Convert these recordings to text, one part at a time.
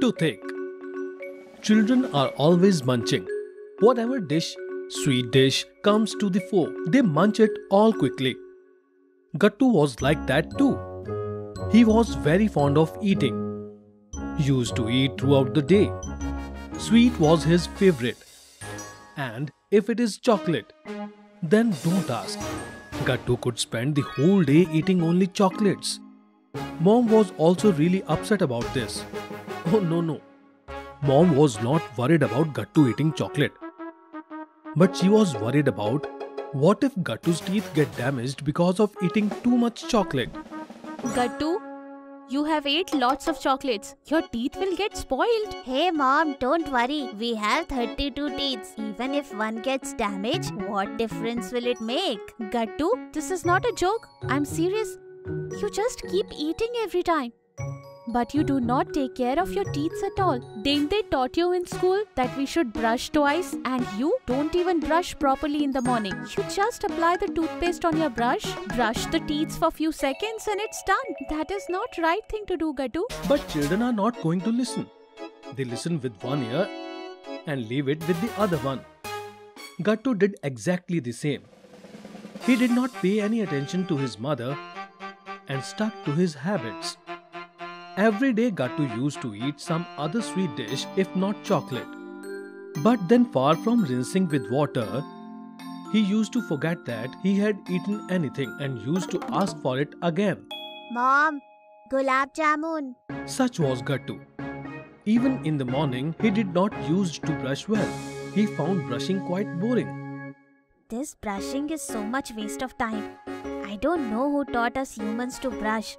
too thick. Children are always munching. Whatever dish, sweet dish, comes to the fore, they munch it all quickly. Gattu was like that too. He was very fond of eating. He used to eat throughout the day. Sweet was his favorite. And if it is chocolate, then don't ask. Gattu could spend the whole day eating only chocolates. Mom was also really upset about this. Oh no. Mom was not worried about Gattu eating chocolate. But she was worried about what if Gattu's teeth get damaged because of eating too much chocolate. Gattu, you have ate lots of chocolates. Your teeth will get spoiled. Hey mom, don't worry. We have 32 teeth. Even if one gets damaged, what difference will it make? Gattu, this is not a joke. I'm serious. You just keep eating every time. But you do not take care of your teeth at all. Didn't they taught you in school that we should brush twice, and you don't even brush properly in the morning? You just apply the toothpaste on your brush, brush the teeth for few seconds and it's done. That is not right thing to do, Gattu. But children are not going to listen. They listen with one ear and leave it with the other one. Gattu did exactly the same. He did not pay any attention to his mother and stuck to his habits. Every day Gattu used to eat some other sweet dish if not chocolate. But then far from rinsing with water, he used to forget that he had eaten anything and used to ask for it again. Mom, gulab jamun. Such was Gattu. Even in the morning, he did not use to brush well. He found brushing quite boring. This brushing is so much waste of time. I don't know who taught us humans to brush.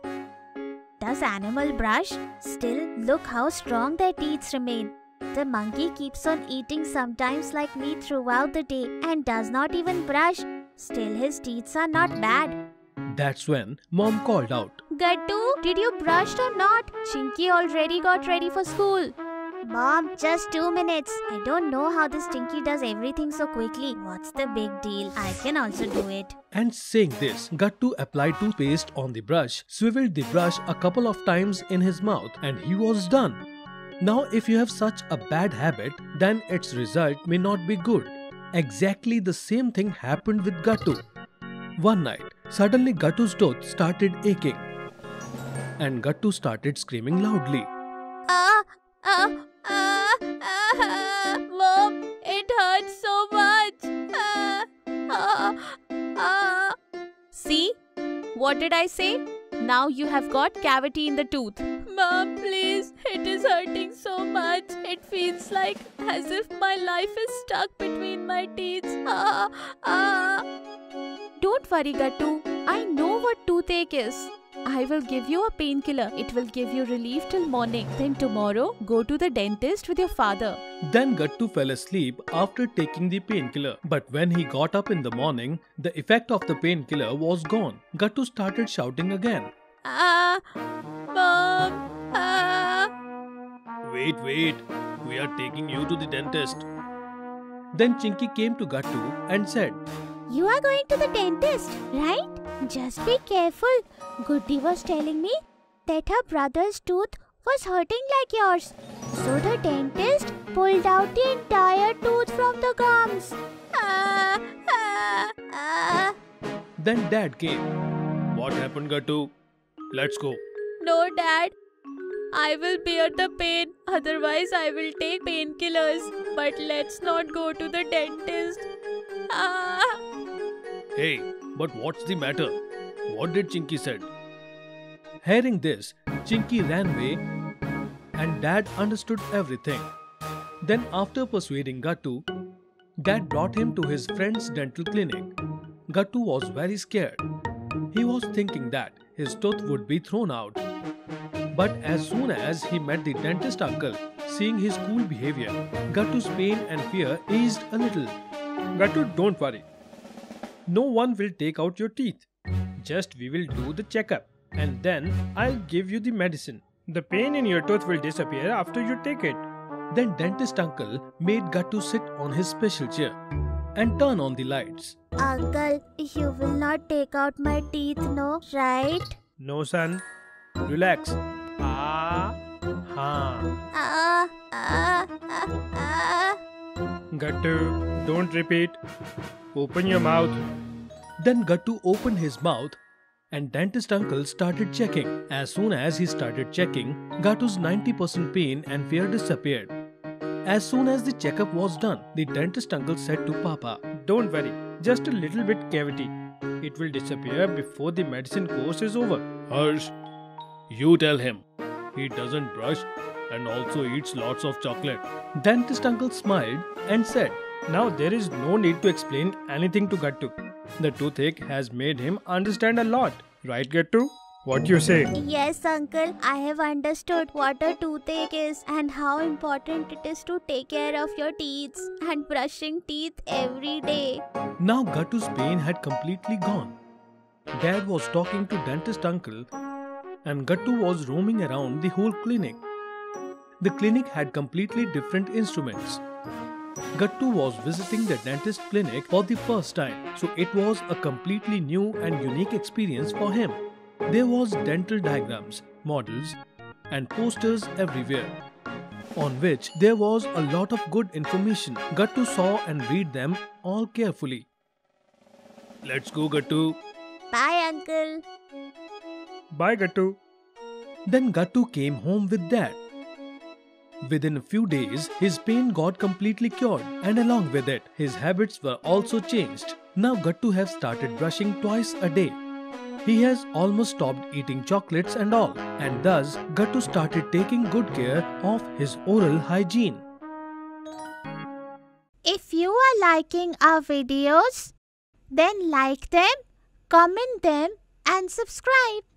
Does animal brush? Still, look how strong their teeth remain. The monkey keeps on eating sometimes like me throughout the day and does not even brush. Still, his teeth are not bad. That's when Mom called out. Gattu, did you brush or not? Chinky already got ready for school. Mom, just 2 minutes. I don't know how this Chinky does everything so quickly. What's the big deal? I can also do it. And saying this, Gattu applied toothpaste on the brush, swiveled the brush a couple of times in his mouth, and he was done. Now, if you have such a bad habit, then its result may not be good. Exactly the same thing happened with Gattu. One night, suddenly Gattu's tooth started aching, and Gattu started screaming loudly. Mom, it hurts so much. See? What did I say? Now you have got cavity in the tooth. Mom, please. It is hurting so much. It feels like as if my life is stuck between my teeth. Don't worry, Gattu. I know what toothache is. I will give you a painkiller. It will give you relief till morning. Then tomorrow, go to the dentist with your father. Then Gattu fell asleep after taking the painkiller. But when he got up in the morning, the effect of the painkiller was gone. Gattu started shouting again. Mom! Wait. We are taking you to the dentist. Then Chinky came to Gattu and said, You are going to the dentist, right? Just be careful. Goody was telling me that her brother's tooth was hurting like yours. So the dentist pulled out the entire tooth from the gums. Then Dad came. What happened, Gattu? Let's go. No, Dad. I will bear the pain. Otherwise, I will take painkillers. But let's not go to the dentist. Hey, but what's the matter? What did Chinky said? Hearing this, Chinky ran away and Dad understood everything. Then after persuading Gattu, Dad brought him to his friend's dental clinic. Gattu was very scared. He was thinking that his tooth would be thrown out. But as soon as he met the dentist uncle, seeing his cool behavior, Gattu's pain and fear eased a little. Gattu, don't worry. No one will take out your teeth. Just we will do the checkup and then I'll give you the medicine. The pain in your tooth will disappear after you take it. Then dentist uncle made Gattu sit on his special chair and turn on the lights. Uncle, you will not take out my teeth, no, right? No, son. Relax. Huh. Gattu, don't repeat. Open your mouth. Then Gattu opened his mouth and dentist uncle started checking. As soon as he started checking, Gattu's 90% pain and fear disappeared. As soon as the checkup was done, the dentist uncle said to Papa, "Don't worry, just a little bit cavity. It will disappear before the medicine course is over." Harsh, you tell him. He doesn't brush and also eats lots of chocolate. Dentist uncle smiled and said, "Now there is no need to explain anything to Gattu. The toothache has made him understand a lot. Right, Gattu? What do you say?" "Yes, uncle. I have understood what a toothache is and how important it is to take care of your teeth and brushing teeth every day." Now Gattu's pain had completely gone. Dad was talking to dentist uncle and Gattu was roaming around the whole clinic. The clinic had completely different instruments. Gattu was visiting the dentist clinic for the first time, so it was a completely new and unique experience for him. There was dental diagrams, models, and posters everywhere, on which there was a lot of good information. Gattu saw and read them all carefully. "Let's go, Gattu." "Bye, uncle." "Bye, Gattu." Then Gattu came home with Dad. Within a few days, his pain got completely cured, and along with it, his habits were also changed. Now Gattu has started brushing twice a day. He has almost stopped eating chocolates and all, and thus Gattu started taking good care of his oral hygiene. If you are liking our videos, then like them, comment them and subscribe.